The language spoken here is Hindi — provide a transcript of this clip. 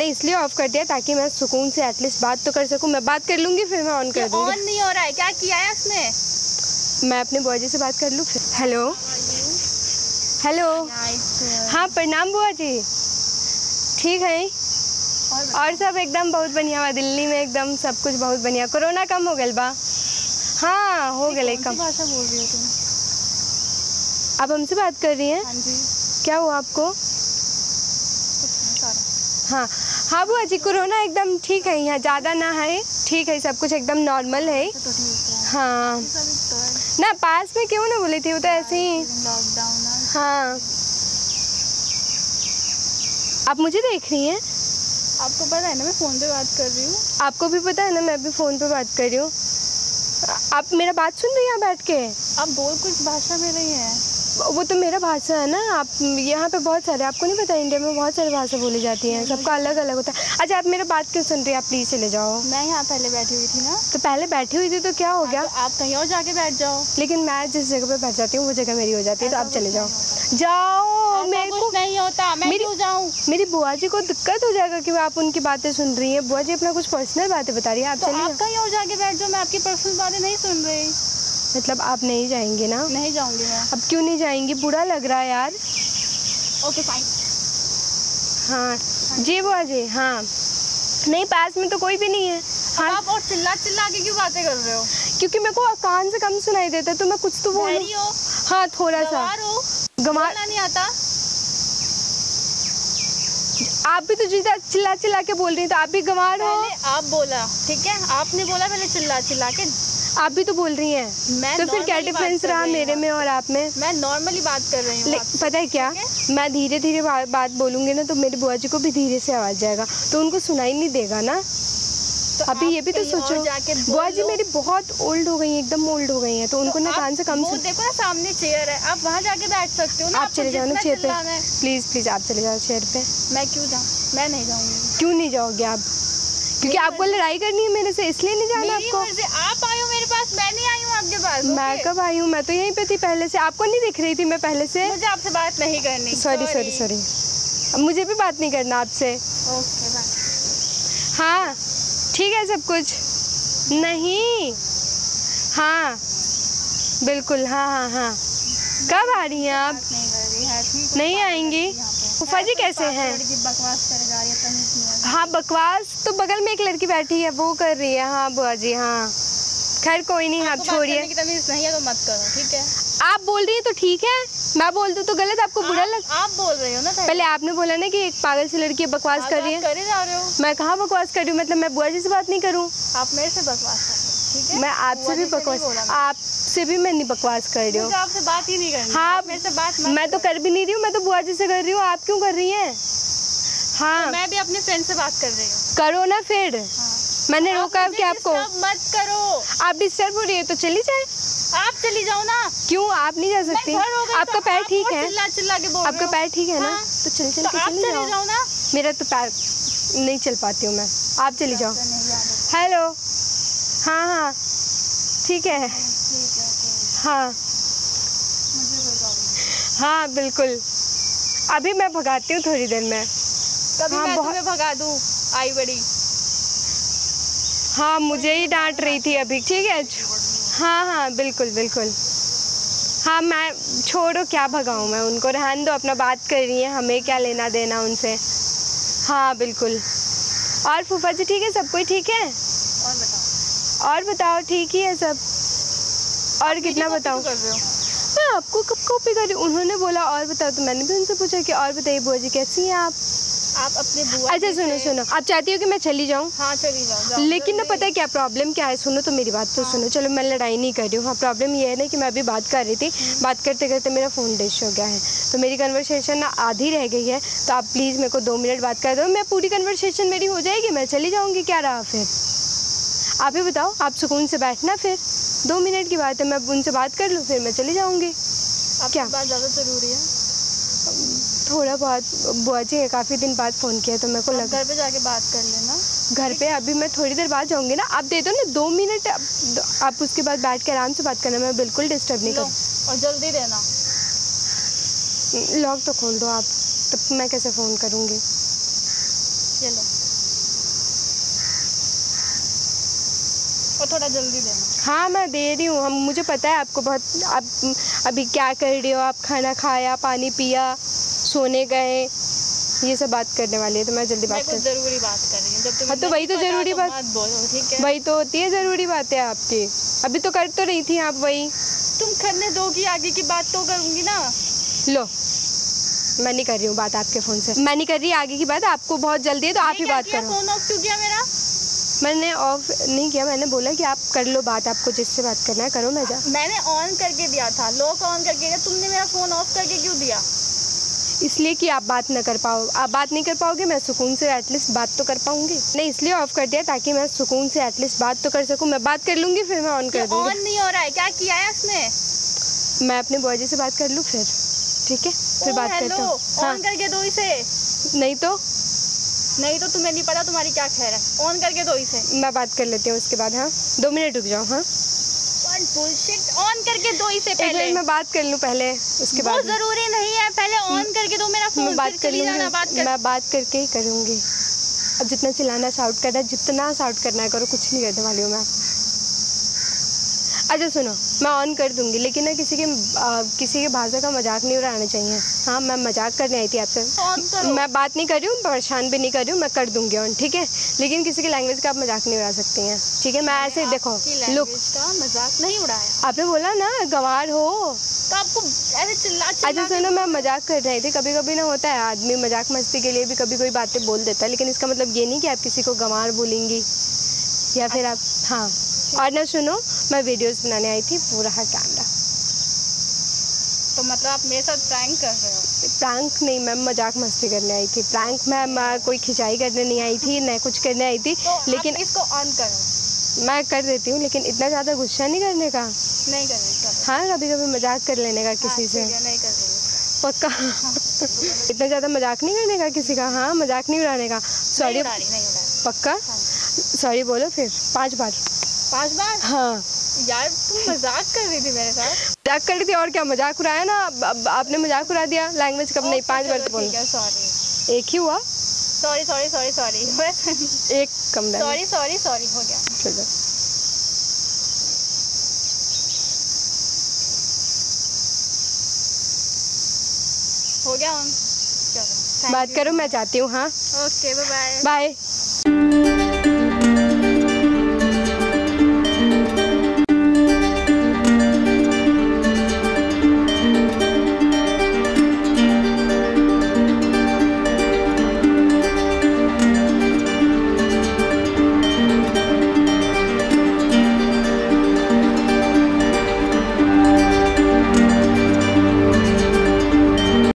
आपने इसलिए ऑफ कर दिया ताकि मैं सुकून से एटलीस्ट बात तो कर सकूँ। मैं बात कर लूँगी फिर मैं ऑन कर दूँगी। ऑन नहीं हो रहा है, क्या किया है उसने? मैं अपने बुआ जी से बात कर लूँ फिर। हेलो हेलो, हाँ प्रणाम बुआ जी, ठीक है? और सब एकदम बहुत बढ़िया हुआ, दिल्ली में एकदम सब कुछ बहुत बढ़िया, कोरोना कम हो गए बा। हाँ हो गए कम। भाषा बोल रही हो तुम? आप हमसे बात कर रही हैं? हाँ जी। क्या हुआ आपको? हाँ हाँ बुआ जी, कोरोना एकदम ठीक है, यहाँ ज़्यादा ना है, ठीक है, सब कुछ एकदम नॉर्मल है। हाँ ना, पास में क्यों ना बोली थी, वो तो ऐसे ही लॉकडाउन। हाँ आप मुझे देख रही हैं? आपको पता है ना मैं फ़ोन पे बात कर रही हूँ। आपको भी पता है ना मैं भी फ़ोन पे बात कर रही हूँ। आप मेरा बात सुन रही हैं बैठ के? आप बोल कुछ भाषा में रही हैं। वो तो मेरा भाषा है ना, आप यहाँ पे बहुत सारे, आपको नहीं पता इंडिया में बहुत सारी भाषा बोली जाती है, सबका अलग अलग होता है। अच्छा आप मेरा बात क्यों सुन रही है, आप प्लीज़ चले जाओ। मैं यहाँ पहले बैठी हुई थी ना। तो पहले बैठी हुई थी तो क्या हो गया? आप कहीं और जाके बैठ जाओ। लेकिन मैं जिस जगह पर बैठ जाती हूँ वो जगह मेरी हो जाती है, तो आप चले जाओ। जाओ, मेरे को नहीं होता, मैं क्यों जाऊँ? मेरी बुआ जी को दिक्कत हो जाएगा कि आप उनकी बातें सुन रही हैं। बुआ जी अपना कुछ पर्सनल बातें बता रही हैं, आप चलिए। आप कहीं और जाके बैठ जाओ, मैं आपकी पर्सनल बातें नहीं सुन रही। मतलब आप नहीं जाएंगे ना? नहीं जाऊँगी मैं। अब क्यों नहीं जाएंगी, बुरा लग रहा है यार? Okay fine. हाँ जी बुआ जी, हाँ नहीं पास में तो कोई भी नहीं है। हाँ आप और चिल्ला चिल्ला के क्यों बातें कर रहे हो? क्योंकि मेरे को कान से कम सुनाई देता है तो मैं कुछ तो बोल रही हूँ। हाँ थोड़ा सा गंवार नहीं आता। आप भी तो जितना चिल्ला चिल्ला के बोल रही हैं तो आप भी गंवार हो। पहले आप बोला, ठीक है, आपने बोला पहले चिल्ला चिल्ला के। आप भी तो बोल रही हैं। मैं तो फिर क्या डिफरेंस रहा मेरे में और आप में? मैं नॉर्मली बात कर रही हूँ। पता है क्या, मैं धीरे धीरे बात बोलूँगी ना तो मेरे बुआ जी को भी धीरे से आवाज़ जाएगा तो उनको सुनाई नहीं देगा ना। तो अभी ये भी तो सोचो, बुआ जी मेरी बहुत ओल्ड हो गई है, एकदम ओल्ड हो गई हैं, तो उनको ना कान से कम। देखो ना सामने चेयर है, आप वहाँ जाके बैठ सकते हो ना। आप चले जाओ ना चेयर पे, प्लीज़ प्लीज़ आप चले जाओ चेयर पे। मैं क्यों जाऊँ? मैं नहीं जाऊँगी। क्यों नहीं जाओगे आप? क्योंकि आपको लड़ाई करनी है मेरे से इसलिए नहीं जाना आपको। आप आए हो मेरे पास, मैं नहीं आई हूँ आपके पास। मैं कब आई हूँ? मैं तो यहीं पे थी पहले से, आपको नहीं दिख रही थी मैं पहले से। मुझे आपसे बात नहीं करनी। सॉरी सॉरी सॉरी, मुझे भी बात नहीं करना आपसे। Okay bye. हाँ ठीक है सब कुछ, नहीं हाँ बिल्कुल, हाँ हाँ हाँ। कब आ रही हैं आप? नहीं आएंगी? फूफा जी कैसे हैं? हाँ बकवास तो बगल में एक लड़की बैठी है वो कर रही है। हाँ बुआ जी, हाँ खैर कोई नहीं, आप छोड़िए। नहीं है तो मत करो, ठीक है? आप बोल रही है तो ठीक है, मैं बोल दूँ तो गलत, आपको बुरा लग। आप बोल रहे हो ना, पहले आपने बोला ना कि एक पागल सी लड़की बकवास कर रही है। करे जा रहे हो। मैं कहाँ बकवास कर रही हूँ? मतलब मैं बुआ जी से बात नहीं करूँ? आप मेरे से बकवास कर रहे हो, ठीक है? मैं आपसे भी बकवास, आपसे भी मैं नहीं बकवास कर रही हूँ। आपसे बात ही नहीं कर रही। हाँ मेरे से बात मैं तो कर भी नहीं रही हूँ, मैं तो बुआ जी से कर रही हूँ। आप क्यों कर रही हैं? हाँ मैं भी अपने फ्रेंड से बात कर रही हूँ। करो ना फिर, मैंने रोका है कि आपको मत करो। आप डिस्टर्ब हो रही है तो चली जाए। आप चली जाओ ना। क्यों आप नहीं जा सकती? आपका तो पैर ठीक है? चिल्ला चिल्ला के बोल। आपका पैर ठीक है ना? हाँ। तो चल चल तो के चली जाओ ना। मेरा तो पैर नहीं चल पाती हूँ मैं, आप चली जाओ। हेलो हाँ हाँ ठीक है, हाँ हाँ बिल्कुल। अभी मैं भगाती हूँ थोड़ी देर में। कभी मैं तुम्हें भगा दूँ आई बड़ी। हाँ मुझे ही डांट रही थी अभी, ठीक है? हाँ हाँ बिल्कुल बिल्कुल। हाँ मैं छोड़ो, क्या भगाऊँ मैं उनको, रहने दो, अपना बात कर रही हैं, हमें क्या लेना देना उनसे। हाँ बिल्कुल। और फूफा जी ठीक है? सब कोई ठीक है? और बताओ, और बताओ, ठीक ही है सब। और कितना बताऊँ मैं आपको? कब कॉपी कर रही हूँ? उन्होंने बोला और बताओ तो मैंने भी उनसे पूछा कि और बताइए बुआ जी कैसी हैं आप अपने बुआ। अच्छा सुनो सुनो, आप चाहती हो कि मैं चली जाऊँ? हाँ चली जाऊँ। लेकिन ना पता है क्या प्रॉब्लम क्या है? सुनो तो मेरी बात तो सुनो, चलो मैं लड़ाई नहीं कर रही हूँ। हाँ प्रॉब्लम ये है ना कि मैं अभी बात कर रही थी, बात करते करते मेरा फ़ोन डिश हो गया है तो मेरी कन्वर्सेशन ना आधी रह गई है, तो आप प्लीज़ मेरे को 2 मिनट बात कर दो, मैं पूरी कन्वर्सेशन मेरी हो जाएगी, मैं चली जाऊँगी। क्या रहा फिर? आप ही बताओ, आप सुकून से बैठना, फिर 2 मिनट की बात है, मैं उनसे बात कर लूँ फिर मैं चली जाऊँगी। क्या बात ज़्यादा ज़रूरी है? थोड़ा बहुत बुआ जी, काफ़ी दिन बाद फ़ोन किया तो मेरे को लगा घर पे जाके बात कर लेना। घर पे अभी मैं थोड़ी देर बाद जाऊँगी ना, आप दे दो ना 2 मिनट, आप उसके बाद बैठ के आराम से बात करना, मैं बिल्कुल डिस्टर्ब नहीं करूँ। और जल्दी रहना, लॉक तो खोल दो आप, तब मैं कैसे फ़ोन करूँगी? चलो। और थोड़ा जल्दी देना। हाँ मैं दे रही हूँ, हम मुझे पता है आपको बहुत, आप अभी क्या कर रही हो, आप खाना खाया, पानी पिया, सोने गए, ये सब बात करने वाली है, तो मैं जल्दी बात करूँ। ज़रूरी बात कर रही हूँ जब। हाँ तो वही तो ज़रूरी बात, ठीक है वही तो होती है ज़रूरी बातें आपकी। अभी तो कर तो रही थी आप, वही तुम करने दोगी, आगे की बात तो करूँगी ना। लो मैं नहीं कर रही हूँ बात आपके फ़ोन से, मैं नहीं कर रही आगे की बात, आपको बहुत जल्दी है तो आप ही बात करो। फ़ोन ऑफ क्यों किया मेरा? मैंने ऑफ नहीं किया, मैंने बोला कि आप कर लो बात, आपको जिससे बात करना है करो। मैं जा, मैंने ऑन करके दिया था, लॉक ऑन करके दिया, तुमने मेरा फ़ोन ऑफ करके क्यों दिया? इसलिए कि आप बात ना कर पाओ, आप बात नहीं कर पाओगे, मैं सुकून से एटलीस्ट बात तो कर पाऊंगी। नहीं इसलिए ऑफ कर दिया ताकि मैं सुकून से एटलीस्ट बात तो कर सकूं। मैं बात कर लूँगी फिर मैं ऑन कर दूँगी। ऑन नहीं हो रहा है, क्या किया है उसने? मैं अपने बॉय जी से बात कर लूँ फिर, ठीक है फिर बात करता हूँ। ऑन करके दो इसे, नहीं तो तुम्हें नहीं पता तुम्हारी क्या खैर है। ऑन करके दो इसे, मैं बात कर लेती हूँ उसके बाद। हाँ 2 मिनट रुक जाओ। हाँ बुलशिट, ऑन करके दो इसे पहले, मैं बात कर लूँ पहले, उसके बाद। जरूरी नहीं है, पहले ऑन करके दो मेरा फोन, मैं बात करके ही करूँगी। अब जितना चिल्लाना शाउट करना, जितना शाउट करना है करो, कुछ नहीं करने वाली हूँ मैं। अच्छा सुनो, मैं ऑन कर दूँगी लेकिन ना किसी के भाषा का मजाक नहीं उड़ाना चाहिए। हाँ मैं मजाक करने आई थी आपसे, मैं बात नहीं कर रही हूँ, परेशान भी नहीं कर रही हूँ, मैं कर दूँगी ऑन, ठीक है। लेकिन किसी की लैंग्वेज का आप मजाक नहीं उड़ा सकती हैं, ठीक है। मैं ऐसे देखो लुक का मजाक नहीं उड़ाया, आपने बोला ना गंवार हो तो आपको ऐसे चिल्ला। अच्छा सुनो, मैं मजाक कर रही थी, कभी कभी ना होता है आदमी मजाक मस्ती के लिए भी कभी कोई बातें बोल देता है, लेकिन इसका मतलब ये नहीं कि आप किसी को गंवार बोलेंगी या फिर आप। हाँ और ना सुनो, मैं वीडियोस बनाने आई थी, पूरा है कैमरा। तो मतलब आप मेरे साथ प्रैंक कर रहे हो? प्रैंक नहीं मैम, मजाक मस्ती करने आई थी। प्रैंक मैं कोई खिंचाई करने नहीं आई थी, ना कुछ करने आई थी। तो लेकिन आप इसको ऑन करो, मैं कर देती हूँ, लेकिन इतना ज़्यादा गुस्सा नहीं करने का, नहीं करने का। हाँ कभी कभी मजाक कर लेने का किसी से, नहीं कर पक्का। इतना ज़्यादा मजाक नहीं करने का किसी का। हाँ मजाक नहीं उड़ाने का। सॉरी पक्का, सॉरी बोलो फिर 5 बार। 5 बार? हाँ यार तुम मजाक कर रही थी मेरे साथ। मजाक कर रही थी और क्या, मजाक उड़ाया ना। अब आपने मजाक उड़ा दिया, लैंग्वेज कब नहीं। 5 बार तो बोलो। सॉरी एक ही हुआ। सॉरी सॉरी सॉरी सॉरी बस एक कम। सॉरी सॉरी सॉरी हो गया। चलो हो गया, हम बात करो, मैं जाती हूँ। हाँ ओके बाय बाय।